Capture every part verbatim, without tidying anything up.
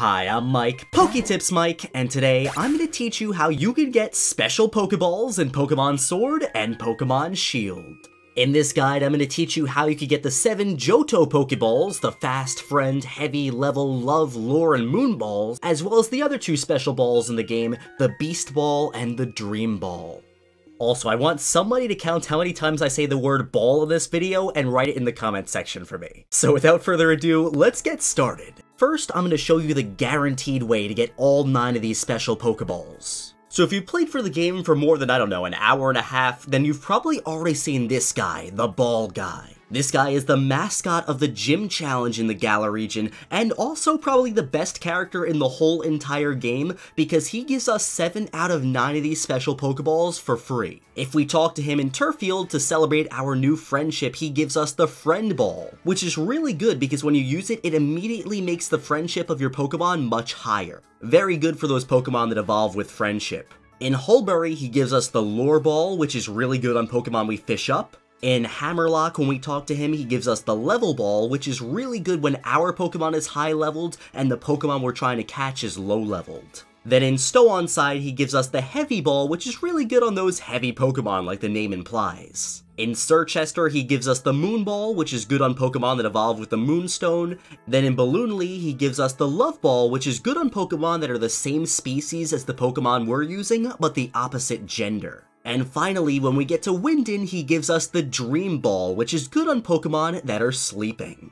Hi, I'm Mike, PokeTipsMike, and today I'm going to teach you how you can get special Pokeballs in Pokemon Sword and Pokemon Shield. In this guide, I'm going to teach you how you can get the seven Johto Pokeballs, the Fast, Friend, Heavy, Level, Love, Lure, and Moon Balls, as well as the other two special balls in the game, the Beast Ball and the Dream Ball. Also, I want somebody to count how many times I say the word ball in this video and write it in the comment section for me. So without further ado, let's get started. First, I'm going to show you the guaranteed way to get all nine of these special Pokeballs. So if you played for the game for more than, I don't know, an hour and a half, then you've probably already seen this guy, the Ball Guy. This guy is the mascot of the gym challenge in the Galar region, and also probably the best character in the whole entire game, because he gives us seven out of nine of these special Pokeballs for free. If we talk to him in Turffield to celebrate our new friendship, he gives us the Friend Ball, which is really good because when you use it, it immediately makes the friendship of your Pokemon much higher. Very good for those Pokemon that evolve with friendship. In Hulbury, he gives us the Lure Ball, which is really good on Pokemon we fish up. In Hammerlock, when we talk to him, he gives us the Level Ball, which is really good when our Pokemon is high-leveled and the Pokemon we're trying to catch is low-leveled. Then in Stow-on-Side, he gives us the Heavy Ball, which is really good on those heavy Pokemon, like the name implies. In Surchester, he gives us the Moon Ball, which is good on Pokemon that evolve with the Moonstone. Then in Balloonlee, he gives us the Love Ball, which is good on Pokemon that are the same species as the Pokemon we're using, but the opposite gender. And finally, when we get to Wyndon, he gives us the Dream Ball, which is good on Pokemon that are sleeping.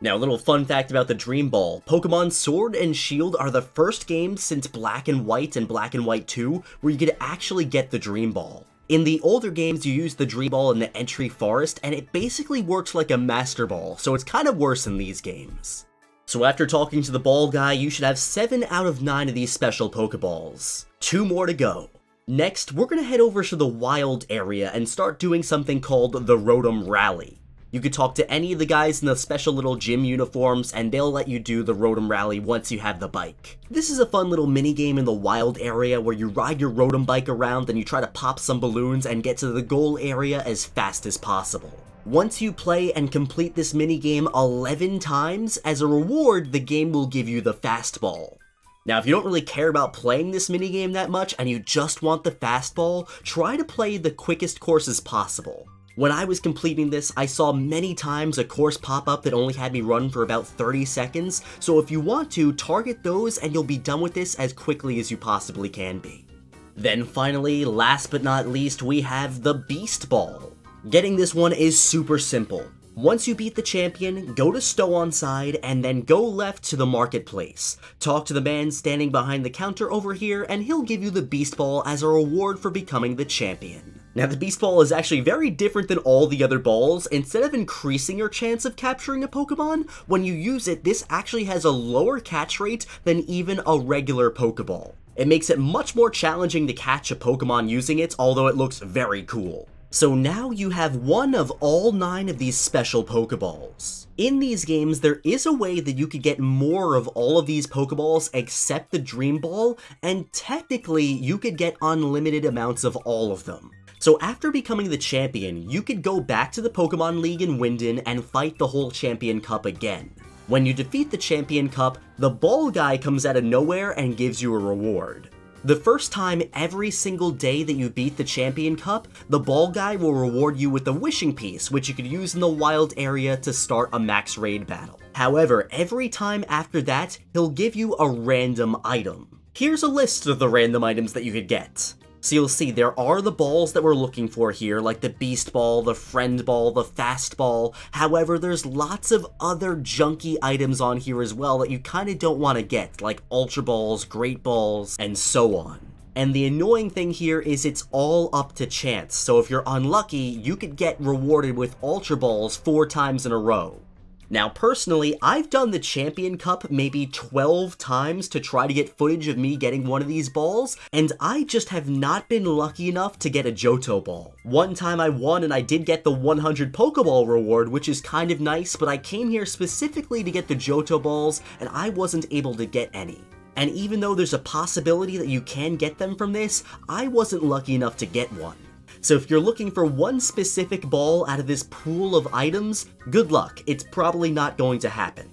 Now, a little fun fact about the Dream Ball. Pokemon Sword and Shield are the first games since Black and White and Black and White two where you could actually get the Dream Ball. In the older games, you use the Dream Ball in the Entry Forest, and it basically works like a Master Ball, so it's kind of worse in these games. So after talking to the Ball Guy, you should have seven out of nine of these special Pokeballs. Two more to go. Next, we're going to head over to the wild area and start doing something called the Rotom Rally. You could talk to any of the guys in the special little gym uniforms and they'll let you do the Rotom Rally once you have the bike. This is a fun little mini game in the wild area where you ride your Rotom bike around and you try to pop some balloons and get to the goal area as fast as possible. Once you play and complete this mini game eleven times, as a reward, the game will give you the Fast Ball. Now, if you don't really care about playing this minigame that much and you just want the Fast Ball, try to play the quickest courses possible. When I was completing this, I saw many times a course pop up that only had me run for about thirty seconds, so if you want to, target those and you'll be done with this as quickly as you possibly can be. Then finally, last but not least, we have the Beast Ball. Getting this one is super simple. Once you beat the champion, go to Stow-on-Side and then go left to the marketplace. Talk to the man standing behind the counter over here and he'll give you the Beast Ball as a reward for becoming the champion. Now the Beast Ball is actually very different than all the other balls. Instead of increasing your chance of capturing a Pokemon, when you use it, this actually has a lower catch rate than even a regular Pokeball. It makes it much more challenging to catch a Pokemon using it, although it looks very cool. So now you have one of all nine of these special Pokeballs. In these games, there is a way that you could get more of all of these Pokeballs except the Dream Ball, and technically you could get unlimited amounts of all of them. So after becoming the champion, you could go back to the Pokemon League in Wyndon and fight the whole Champion Cup again. When you defeat the Champion Cup, the Ball Guy comes out of nowhere and gives you a reward. The first time every single day that you beat the Champion Cup, the Ball Guy will reward you with a wishing piece, which you could use in the wild area to start a max raid battle. However, every time after that, he'll give you a random item. Here's a list of the random items that you could get. So you'll see there are the balls that we're looking for here, like the Beast Ball, the Friend Ball, the Fast Ball. However, there's lots of other junky items on here as well that you kind of don't want to get, like Ultra Balls, Great Balls, and so on. And the annoying thing here is it's all up to chance, so if you're unlucky, you could get rewarded with Ultra Balls four times in a row. Now, personally, I've done the Champion Cup maybe twelve times to try to get footage of me getting one of these balls, and I just have not been lucky enough to get a Johto ball. One time I won and I did get the one hundred Pokeball reward, which is kind of nice, but I came here specifically to get the Johto balls, and I wasn't able to get any. And even though there's a possibility that you can get them from this, I wasn't lucky enough to get one. So if you're looking for one specific ball out of this pool of items, good luck, it's probably not going to happen.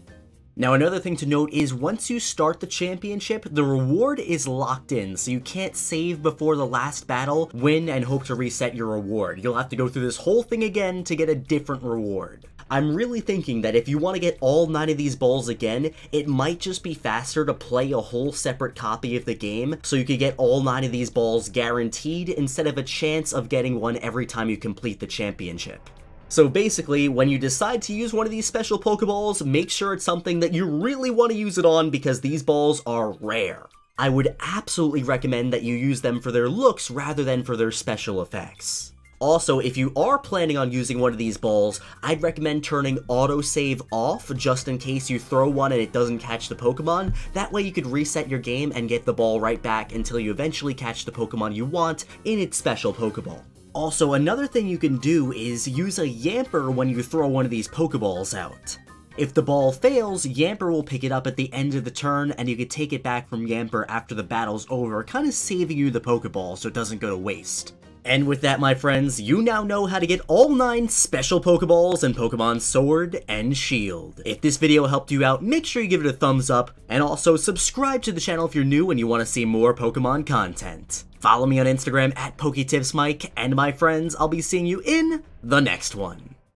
Now, another thing to note is once you start the championship, the reward is locked in, so you can't save before the last battle, win, and hope to reset your reward. You'll have to go through this whole thing again to get a different reward. I'm really thinking that if you want to get all nine of these balls again, it might just be faster to play a whole separate copy of the game so you could get all nine of these balls guaranteed instead of a chance of getting one every time you complete the championship. So basically, when you decide to use one of these special Pokeballs, make sure it's something that you really want to use it on because these balls are rare. I would absolutely recommend that you use them for their looks rather than for their special effects. Also, if you are planning on using one of these balls, I'd recommend turning autosave off just in case you throw one and it doesn't catch the Pokemon. That way you could reset your game and get the ball right back until you eventually catch the Pokemon you want in its special Pokeball. Also, another thing you can do is use a Yamper when you throw one of these Pokeballs out. If the ball fails, Yamper will pick it up at the end of the turn and you can take it back from Yamper after the battle's over, kind of saving you the Pokeball so it doesn't go to waste. And with that, my friends, you now know how to get all nine special Pokeballs in Pokemon Sword and Shield. If this video helped you out, make sure you give it a thumbs up, and also subscribe to the channel if you're new and you want to see more Pokemon content. Follow me on Instagram at PokeTipsMike, and my friends, I'll be seeing you in the next one.